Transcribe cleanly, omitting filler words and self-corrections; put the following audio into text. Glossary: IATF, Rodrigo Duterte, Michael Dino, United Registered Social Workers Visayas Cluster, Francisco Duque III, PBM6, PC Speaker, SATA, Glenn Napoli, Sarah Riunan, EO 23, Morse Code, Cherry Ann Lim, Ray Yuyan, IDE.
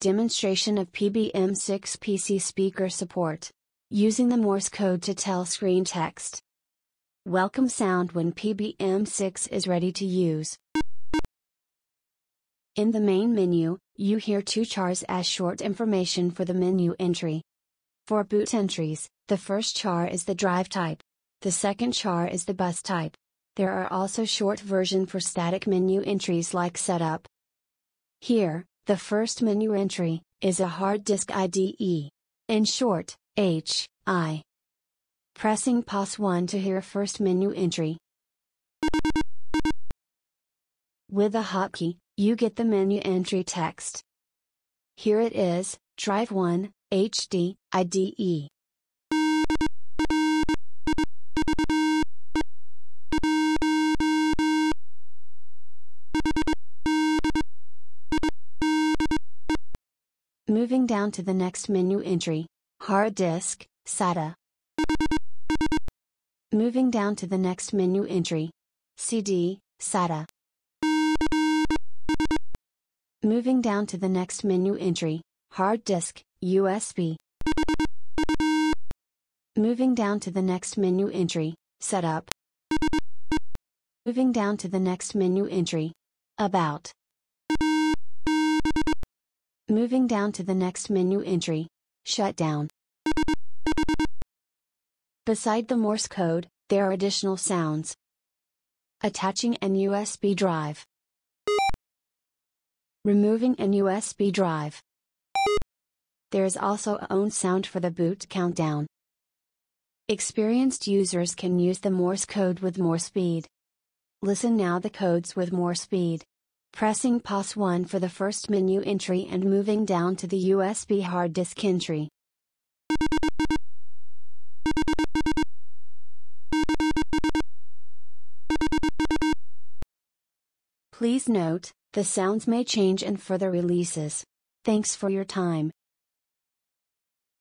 Demonstration of PBM6 PC Speaker support. Using the Morse code to tell screen text. Welcome sound when PBM6 is ready to use. In the main menu, you hear two chars as short information for the menu entry. For boot entries, the first char is the drive type. The second char is the bus type. There are also short versions for static menu entries like setup. Here, the first menu entry is a hard disk IDE. In short, HI. Pressing pause 1 to hear first menu entry. With a hotkey, you get the menu entry text. Here it is, drive 1, HD, IDE. Moving down to the next menu entry, hard disk, SATA. Moving down to the next menu entry, CD, SATA. Moving down to the next menu entry, hard disk, USB. Moving down to the next menu entry, setup. Moving down to the next menu entry, about. Moving down to the next menu entry, shutdown. Beside the Morse code, there are additional sounds. Attaching an USB drive. Removing an USB drive. There is also a own sound for the boot countdown. Experienced users can use the Morse code with more speed. Listen now the codes with more speed. Pressing pause 1 for the first menu entry and moving down to the USB hard disk entry. Please note, the sounds may change in further releases. Thanks for your time.